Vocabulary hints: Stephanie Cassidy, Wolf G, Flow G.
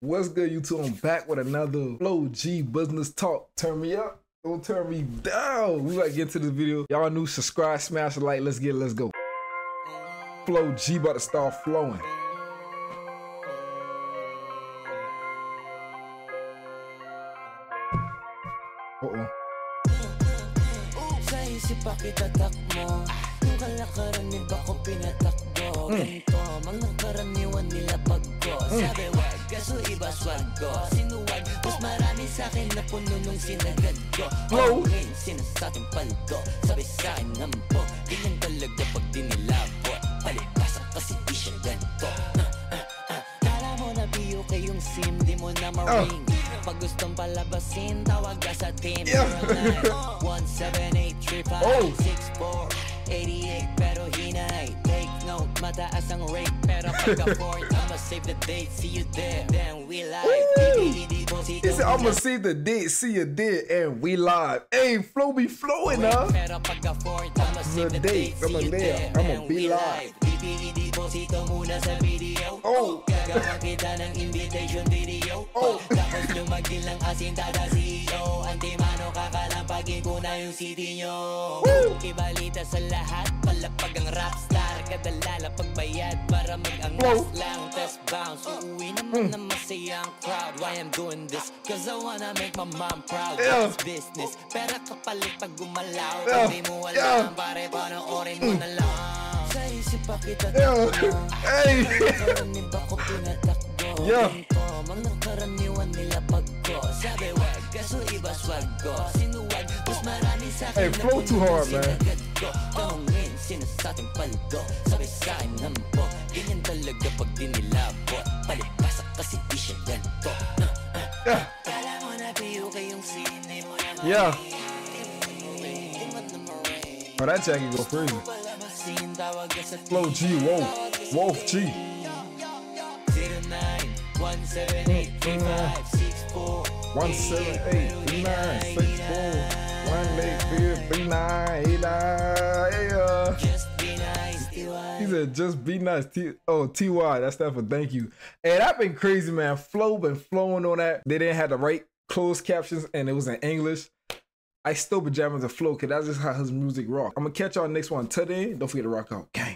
What's good, YouTube? I'm back with another Flow G business talk. Turn me up, don't turn me down. We about to get to this video. Y'all new, subscribe, smash the like. Let's go. Flow G about to start flowing. Mataas ang rate pero pagka-port I'ma save the date, see you there, then we live. He said I'ma save the date, see you there, and we live. Hey, flow be flowing, huh? Pero pagka-port I'ma save the date, see you there, I'ma be live. Deposito muna sa video. Oh! Gagawa kita ng invitation video. Oh! Tapos lumagil ng asintada CEO. Antimano kakalampagin ko na yung city nyo. Ibalita sa lahat, palapag ang rockstar. Kadalala pagbayad para mag-angas lang. Test bounce, uuwi naman na masayang crowd. Why I'm doing this? Cause I wanna make my mom proud. That's business, pera kapalit pag gumalaw. Hindi mo alam, pare panoorin mo na lang. Hey! Yeah! Hey, flow too hard, man. Yeah! Oh, that jacket go crazy. Flow G, Wolf G. 09 178 39 64 18 5 9 8 9. He said just be nice. T Y, that's that for thank you. And I've been crazy, man. Flow been flowing on that. They didn't have the right closed captions and it was in English. I still pajamas and flow, cause that's just how his music rock. I'm gonna catch y'all next one. Till then, don't forget to rock out, gang.